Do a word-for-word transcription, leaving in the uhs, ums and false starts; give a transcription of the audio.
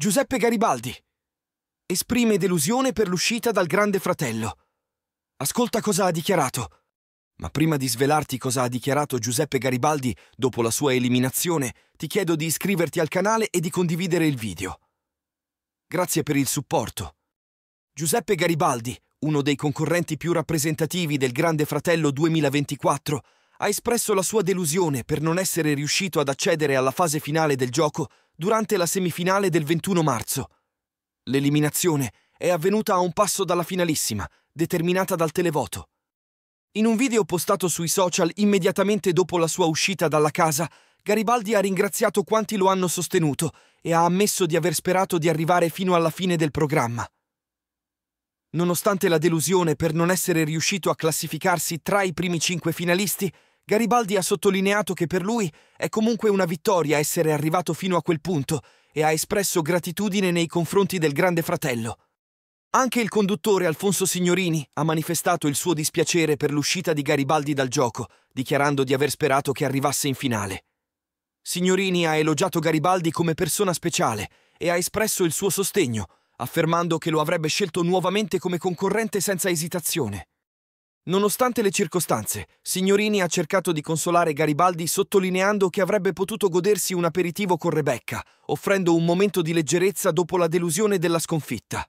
Giuseppe Garibaldi esprime delusione per l'uscita dal Grande Fratello. Ascolta cosa ha dichiarato. Ma prima di svelarti cosa ha dichiarato Giuseppe Garibaldi dopo la sua eliminazione, ti chiedo di iscriverti al canale e di condividere il video. Grazie per il supporto. Giuseppe Garibaldi, uno dei concorrenti più rappresentativi del Grande Fratello duemilaventiquattro, ha espresso la sua delusione per non essere riuscito ad accedere alla fase finale del gioco durante la semifinale del ventuno marzo. L'eliminazione è avvenuta a un passo dalla finalissima, determinata dal televoto. In un video postato sui social immediatamente dopo la sua uscita dalla casa, Garibaldi ha ringraziato quanti lo hanno sostenuto e ha ammesso di aver sperato di arrivare fino alla fine del programma. Nonostante la delusione per non essere riuscito a classificarsi tra i primi cinque finalisti, Garibaldi ha sottolineato che per lui è comunque una vittoria essere arrivato fino a quel punto e ha espresso gratitudine nei confronti del Grande Fratello. Anche il conduttore Alfonso Signorini ha manifestato il suo dispiacere per l'uscita di Garibaldi dal gioco, dichiarando di aver sperato che arrivasse in finale. Signorini ha elogiato Garibaldi come persona speciale e ha espresso il suo sostegno, affermando che lo avrebbe scelto nuovamente come concorrente senza esitazione. Nonostante le circostanze, Signorini ha cercato di consolare Garibaldi sottolineando che avrebbe potuto godersi un aperitivo con Rebecca, offrendo un momento di leggerezza dopo la delusione della sconfitta.